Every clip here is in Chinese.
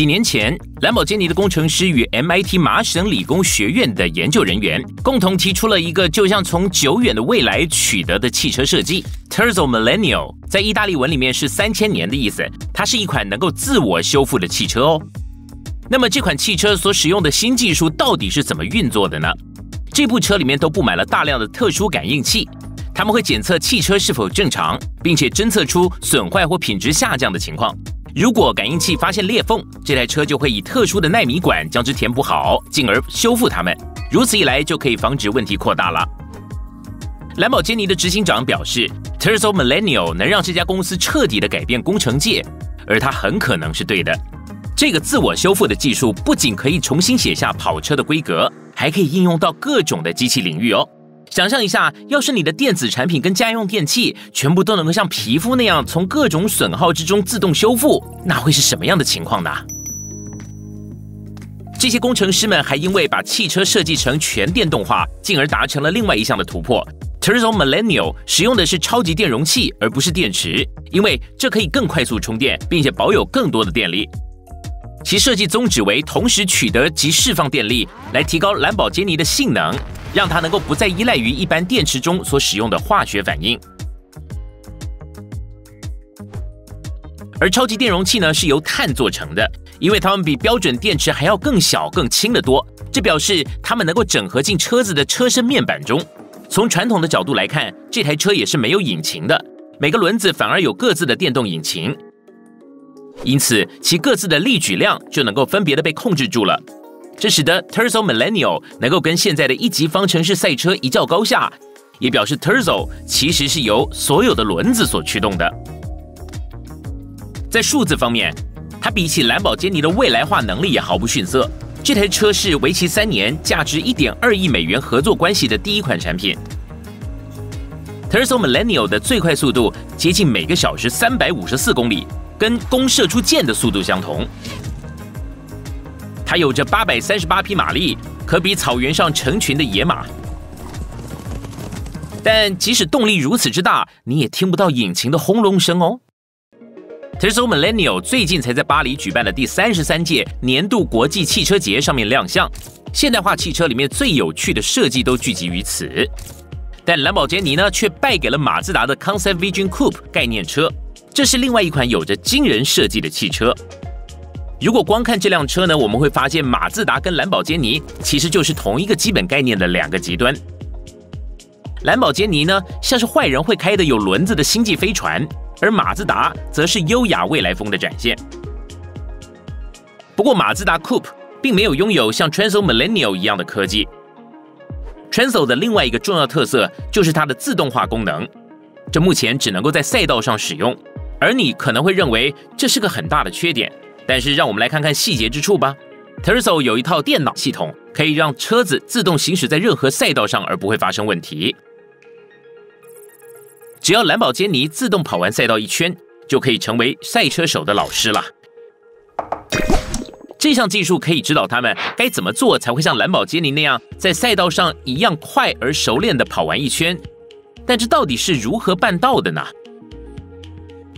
几年前，兰博基尼的工程师与 MIT 麻省理工学院的研究人员共同提出了一个就像从久远的未来取得的汽车设计 ——Terzo Millennio， 在意大利文里面是3000年的意思。它是一款能够自我修复的汽车哦。那么这款汽车所使用的新技术到底是怎么运作的呢？这部车里面都布满了大量的特殊感应器，它们会检测汽车是否正常，并且侦测出损坏或品质下降的情况。 如果感应器发现裂缝，这台车就会以特殊的纳米管将之填补好，进而修复它们。如此一来，就可以防止问题扩大了。兰博基尼的执行长表示 ，Terzo Millennio 能让这家公司彻底的改变工程界，而他很可能是对的。这个自我修复的技术不仅可以重新写下跑车的规格，还可以应用到各种的机器领域哦。 想象一下，要是你的电子产品跟家用电器全部都能够像皮肤那样从各种损耗之中自动修复，那会是什么样的情况呢？这些工程师们还因为把汽车设计成全电动化，进而达成了另外一项的突破。Terzo Millennio 使用的是超级电容器，而不是电池，因为这可以更快速充电，并且保有更多的电力。 其设计宗旨为同时取得及释放电力，来提高兰博基尼的性能，让它能够不再依赖于一般电池中所使用的化学反应。而超级电容器呢是由碳做成的，因为它们比标准电池还要更小、更轻得多，这表示它们能够整合进车子的车身面板中。从传统的角度来看，这台车也是没有引擎的，每个轮子反而有各自的电动引擎。 因此，其各自的力矩量就能够分别的被控制住了，这使得 Terzo Millennio 能够跟现在的一级方程式赛车一较高下，也表示 Terzo 其实是由所有的轮子所驱动的。在数字方面，它比起兰博基尼的未来化能力也毫不逊色。这台车是为期3年、价值$1.2亿合作关系的第一款产品。 Terzo Millennio 的最快速度接近每个小时354公里。 跟弓射出箭的速度相同，它有着838匹马力，可比草原上成群的野马。但即使动力如此之大，你也听不到引擎的轰隆声哦。Terzo Millennio 最近才在巴黎举办的第33届年度国际汽车节上面亮相，现代化汽车里面最有趣的设计都聚集于此。但兰博基尼呢，却败给了马自达的 Concept Vision Coupe 概念车。 这是另外一款有着惊人设计的汽车。如果光看这辆车呢，我们会发现马自达跟兰博基尼其实就是同一个基本概念的两个极端。兰博基尼呢，像是坏人会开的有轮子的星际飞船，而马自达则是优雅未来风的展现。不过，马自达 Coupe 并没有拥有像 Terzo Millennio 一样的科技。Terzo 的另外一个重要特色就是它的自动化功能，这目前只能够在赛道上使用。 而你可能会认为这是个很大的缺点，但是让我们来看看细节之处吧。Terzo 有一套电脑系统，可以让车子自动行驶在任何赛道上而不会发生问题。只要兰博基尼自动跑完赛道1圈，就可以成为赛车手的老师了。这项技术可以指导他们该怎么做才会像兰博基尼那样在赛道上一样快而熟练地跑完1圈，但这到底是如何办到的呢？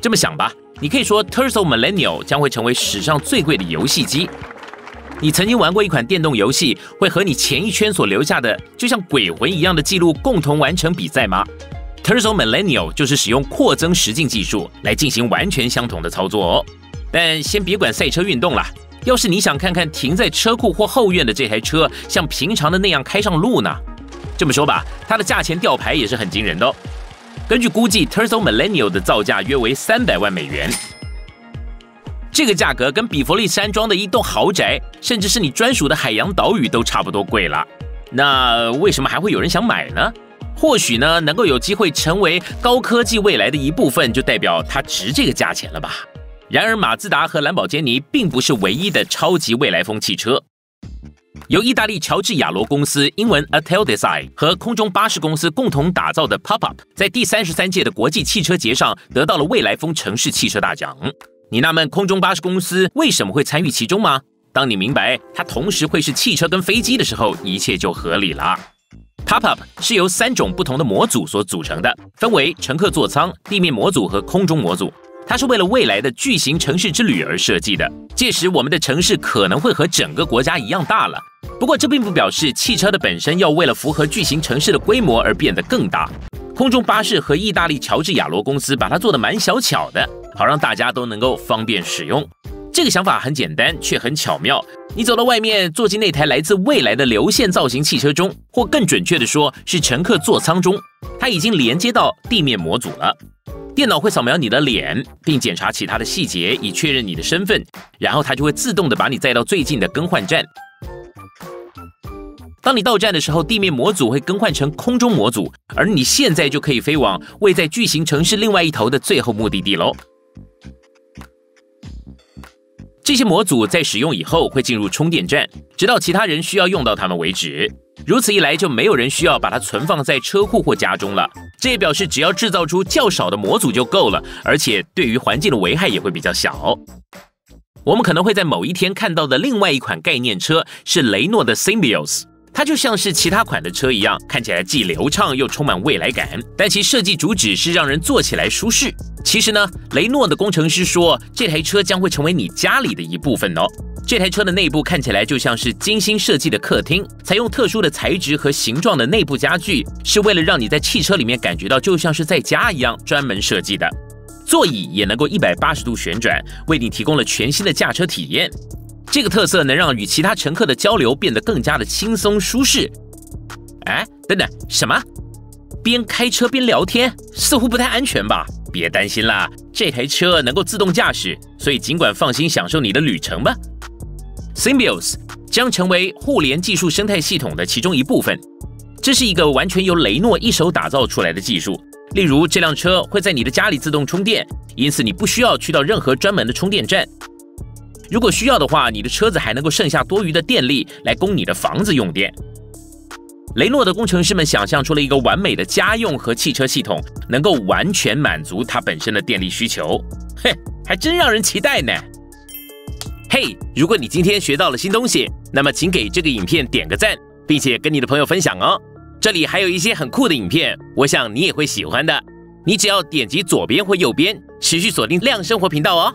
这么想吧，你可以说 Terzo Millennio 将会成为史上最贵的游戏机。你曾经玩过一款电动游戏，会和你前1圈所留下的就像鬼魂一样的记录共同完成比赛吗 ？Terzo Millennio 就是使用扩增实境技术来进行完全相同的操作哦。但先别管赛车运动啦，要是你想看看停在车库或后院的这台车像平常的那样开上路呢？这么说吧，它的价钱吊牌也是很惊人的哦。 根据估计 ，Terzo Millennio 的造价约为$300万。这个价格跟比佛利山庄的一栋豪宅，甚至是你专属的海洋岛屿都差不多贵了。那为什么还会有人想买呢？或许呢，能够有机会成为高科技未来的一部分，就代表它值这个价钱了吧？然而，马自达和兰博基尼并不是唯一的超级未来风汽车。 由意大利乔治亚罗公司（英文 Atel Design） 和空中巴士公司共同打造的 Pop Up， 在第33届的国际汽车节上得到了未来风城市汽车大奖。你纳闷空中巴士公司为什么会参与其中吗？当你明白它同时会是汽车跟飞机的时候，一切就合理了。Pop Up 是由3种不同的模组所组成的，分为乘客座舱、地面模组和空中模组。它是为了未来的巨型城市之旅而设计的。届时我们的城市可能会和整个国家一样大了。不过这并不表示汽车的本身要为了符合巨型城市的规模而变得更大。空中巴士和意大利乔治亚罗公司把它做得蛮小巧的，好让大家都能够方便使用。这个想法很简单，却很巧妙。你走到外面，坐进那台来自未来的流线造型汽车中，或更准确的说是乘客座舱中，它已经连接到地面模组了。 电脑会扫描你的脸，并检查其他的细节以确认你的身份，然后它就会自动的把你载到最近的更换站。当你到站的时候，地面模组会更换成空中模组，而你现在就可以飞往位在巨型城市另外一头的最后目的地喽。这些模组在使用以后会进入充电站，直到其他人需要用到它们为止。 如此一来，就没有人需要把它存放在车库或家中了。这也表示，只要制造出较少的模组就够了，而且对于环境的危害也会比较小。我们可能会在某一天看到的另外一款概念车是雷诺的 Symbioz， 它就像是其他款的车一样，看起来既流畅又充满未来感，但其设计主旨是让人坐起来舒适。其实呢，雷诺的工程师说，这台车将会成为你家里的一部分哦。 这台车的内部看起来就像是精心设计的客厅，采用特殊的材质和形状的内部家具，是为了让你在汽车里面感觉到就像是在家一样，专门设计的。座椅也能够180度旋转，为你提供了全新的驾车体验。这个特色能让与其他乘客的交流变得更加的轻松舒适。哎，等等，什么？边开车边聊天，似乎不太安全吧？别担心啦，这台车能够自动驾驶，所以尽管放心享受你的旅程吧。 Symbioz 将成为互联技术生态系统的其中一部分。这是一个完全由雷诺一手打造出来的技术。例如，这辆车会在你的家里自动充电，因此你不需要去到任何专门的充电站。如果需要的话，你的车子还能够剩下多余的电力来供你的房子用电。雷诺的工程师们想象出了一个完美的家用和汽车系统，能够完全满足它本身的电力需求。嘿，还真让人期待呢！ 嘿，如果你今天学到了新东西，那么请给这个影片点个赞，并且跟你的朋友分享哦。这里还有一些很酷的影片，我想你也会喜欢的。你只要点击左边或右边，持续锁定亮生活频道哦。